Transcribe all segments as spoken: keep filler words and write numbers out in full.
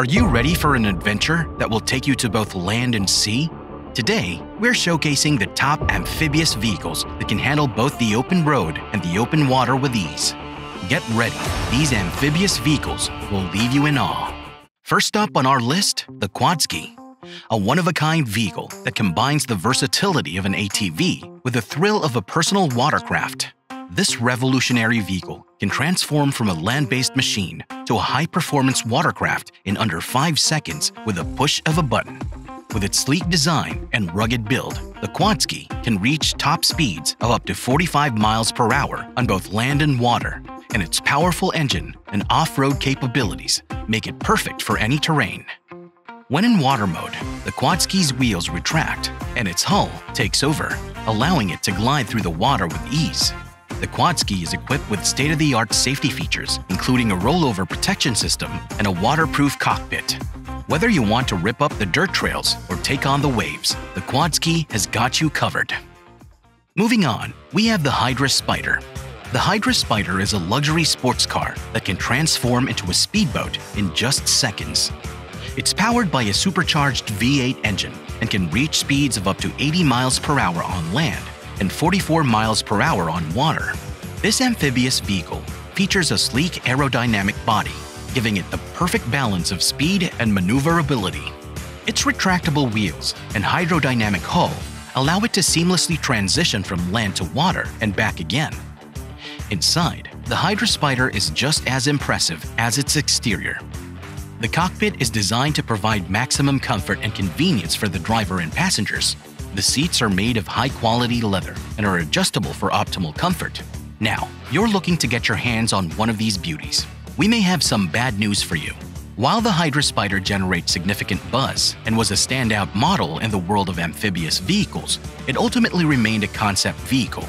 Are you ready for an adventure that will take you to both land and sea? Today, we're showcasing the top amphibious vehicles that can handle both the open road and the open water with ease. Get ready, these amphibious vehicles will leave you in awe. First up on our list, the Quadski, a one-of-a-kind vehicle that combines the versatility of an A T V with the thrill of a personal watercraft. This revolutionary vehicle can transform from a land-based machine to a high-performance watercraft in under five seconds with a push of a button. With its sleek design and rugged build, the Quadski can reach top speeds of up to forty-five miles per hour on both land and water, and its powerful engine and off-road capabilities make it perfect for any terrain. When in water mode, the Quadski's wheels retract and its hull takes over, allowing it to glide through the water with ease. The Quadski is equipped with state-of-the-art safety features, including a rollover protection system and a waterproof cockpit. Whether you want to rip up the dirt trails or take on the waves, the Quadski has got you covered. Moving on, we have the Hydra Spyder. The Hydra Spyder is a luxury sports car that can transform into a speedboat in just seconds. It's powered by a supercharged V eight engine and can reach speeds of up to eighty miles per hour on land and forty-four miles per hour on water. This amphibious vehicle features a sleek aerodynamic body, giving it the perfect balance of speed and maneuverability. Its retractable wheels and hydrodynamic hull allow it to seamlessly transition from land to water and back again. Inside, the Hydra Spyder is just as impressive as its exterior. The cockpit is designed to provide maximum comfort and convenience for the driver and passengers. The seats are made of high-quality leather and are adjustable for optimal comfort. Now, you're looking to get your hands on one of these beauties. We may have some bad news for you. While the Hydra Spyder generates significant buzz and was a standout model in the world of amphibious vehicles, it ultimately remained a concept vehicle.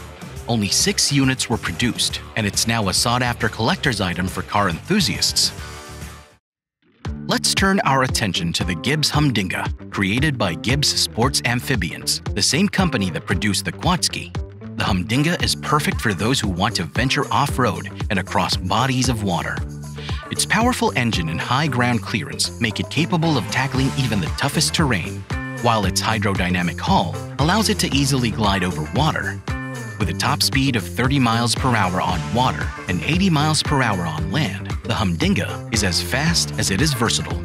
Only six units were produced, and it's now a sought-after collector's item for car enthusiasts. Let's turn our attention to the Gibbs Humdinga, created by Gibbs Sports Amphibians, the same company that produced the Quadski. The Humdinga is perfect for those who want to venture off-road and across bodies of water. Its powerful engine and high ground clearance make it capable of tackling even the toughest terrain, while its hydrodynamic hull allows it to easily glide over water. With a top speed of thirty miles per hour on water and eighty miles per hour on land, the Humdinga is as fast as it is versatile.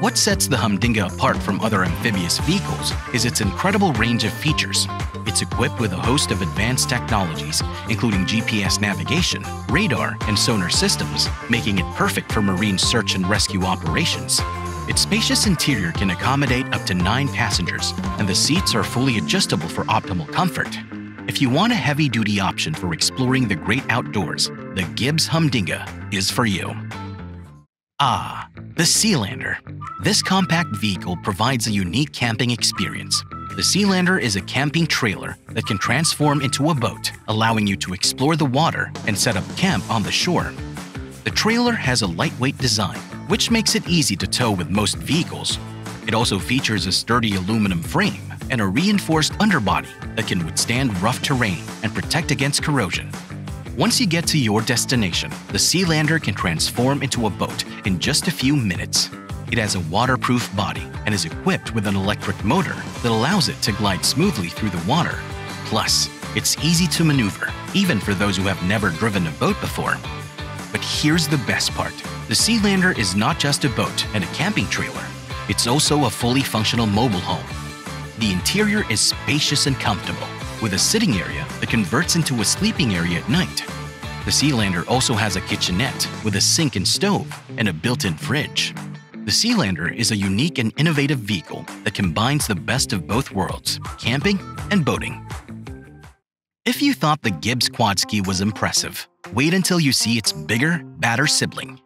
What sets the Humdinga apart from other amphibious vehicles is its incredible range of features. It's equipped with a host of advanced technologies, including G P S navigation, radar, and sonar systems, making it perfect for marine search and rescue operations. Its spacious interior can accommodate up to nine passengers, and the seats are fully adjustable for optimal comfort. If you want a heavy-duty option for exploring the great outdoors, the Gibbs Humdinga is for you. Ah, the Sealander. This compact vehicle provides a unique camping experience. The Sealander is a camping trailer that can transform into a boat, allowing you to explore the water and set up camp on the shore. The trailer has a lightweight design, which makes it easy to tow with most vehicles. It also features a sturdy aluminum frame and a reinforced underbody that can withstand rough terrain and protect against corrosion. Once you get to your destination, the Sealander can transform into a boat in just a few minutes. It has a waterproof body and is equipped with an electric motor that allows it to glide smoothly through the water. Plus, it's easy to maneuver, even for those who have never driven a boat before. But here's the best part. The Sealander is not just a boat and a camping trailer. It's also a fully functional mobile home. The interior is spacious and comfortable, with a sitting area that converts into a sleeping area at night. The Sealander also has a kitchenette with a sink and stove and a built-in fridge. The Sealander is a unique and innovative vehicle that combines the best of both worlds, camping and boating. If you thought the Gibbs Quadski was impressive, wait until you see its bigger, badder sibling.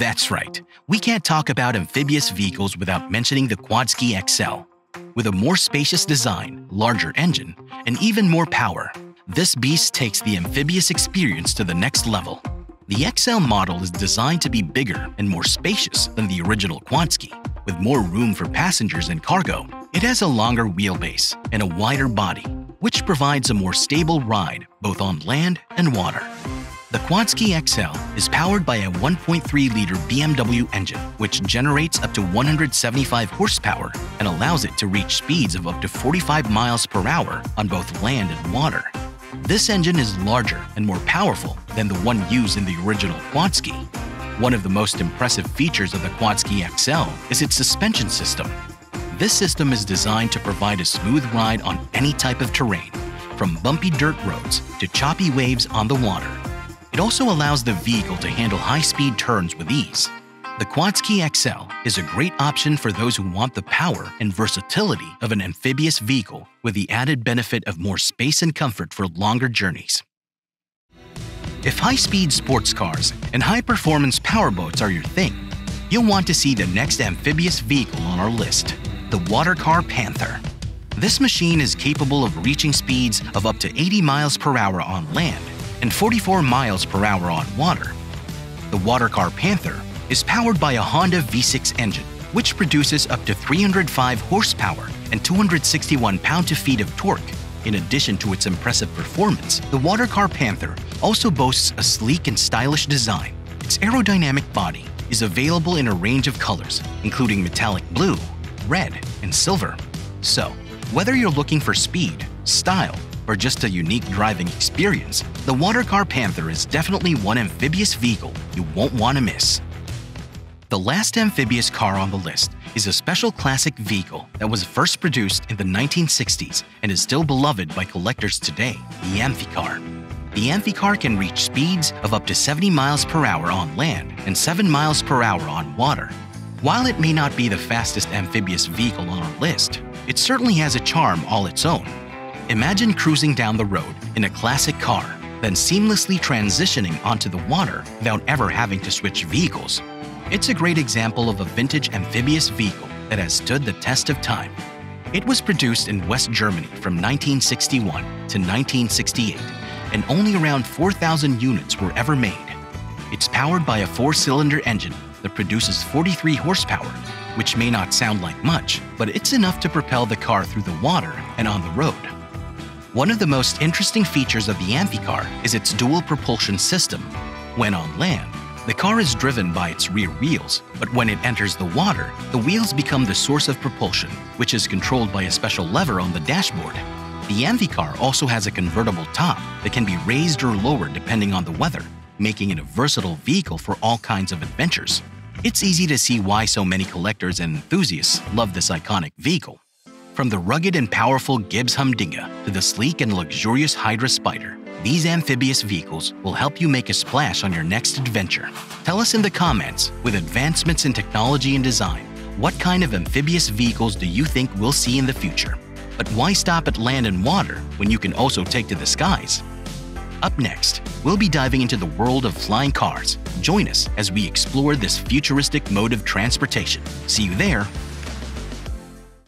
That's right, we can't talk about amphibious vehicles without mentioning the Quadski X L. With a more spacious design, larger engine, and even more power, this beast takes the amphibious experience to the next level. The X L model is designed to be bigger and more spacious than the original Quadski, with more room for passengers and cargo. It has a longer wheelbase and a wider body, which provides a more stable ride both on land and water. The Quadski X L is powered by a one point three liter B M W engine, which generates up to one hundred seventy-five horsepower and allows it to reach speeds of up to forty-five miles per hour on both land and water. This engine is larger and more powerful than the one used in the original Quadski. One of the most impressive features of the Quadski X L is its suspension system. This system is designed to provide a smooth ride on any type of terrain, from bumpy dirt roads to choppy waves on the water. It also allows the vehicle to handle high-speed turns with ease. The Quadski X L is a great option for those who want the power and versatility of an amphibious vehicle with the added benefit of more space and comfort for longer journeys. If high-speed sports cars and high-performance powerboats are your thing, you'll want to see the next amphibious vehicle on our list, the Watercar Panther. This machine is capable of reaching speeds of up to eighty miles per hour on land and forty-four miles per hour on water. The Watercar Panther is powered by a Honda V six engine, which produces up to three hundred five horsepower and two hundred sixty-one pound-feet of torque. In addition to its impressive performance, the Watercar Panther also boasts a sleek and stylish design. Its aerodynamic body is available in a range of colors, including metallic blue, red, and silver. So, whether you're looking for speed, style, or just a unique driving experience, the Watercar Panther is definitely one amphibious vehicle you won't want to miss. The last amphibious car on the list is a special classic vehicle that was first produced in the nineteen sixties and is still beloved by collectors today, the Amphicar. The Amphicar can reach speeds of up to seventy miles per hour on land and seven miles per hour on water. While it may not be the fastest amphibious vehicle on our list, it certainly has a charm all its own. Imagine cruising down the road in a classic car, then seamlessly transitioning onto the water without ever having to switch vehicles. It's a great example of a vintage amphibious vehicle that has stood the test of time. It was produced in West Germany from nineteen sixty-one to nineteen sixty-eight, and only around four thousand units were ever made. It's powered by a four-cylinder engine that produces forty-three horsepower, which may not sound like much, but it's enough to propel the car through the water and on the road. One of the most interesting features of the Amphicar is its dual propulsion system. When on land, the car is driven by its rear wheels, but when it enters the water, the wheels become the source of propulsion, which is controlled by a special lever on the dashboard. The Amphicar also has a convertible top that can be raised or lowered depending on the weather, making it a versatile vehicle for all kinds of adventures. It's easy to see why so many collectors and enthusiasts love this iconic vehicle. From the rugged and powerful Gibbs Humdinga to the sleek and luxurious Hydra Spyder, these amphibious vehicles will help you make a splash on your next adventure. Tell us in the comments, with advancements in technology and design, what kind of amphibious vehicles do you think we'll see in the future? But why stop at land and water when you can also take to the skies? Up next, we'll be diving into the world of flying cars. Join us as we explore this futuristic mode of transportation. See you there!